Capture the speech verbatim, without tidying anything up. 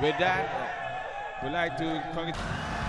With that, we'd like to congratulate.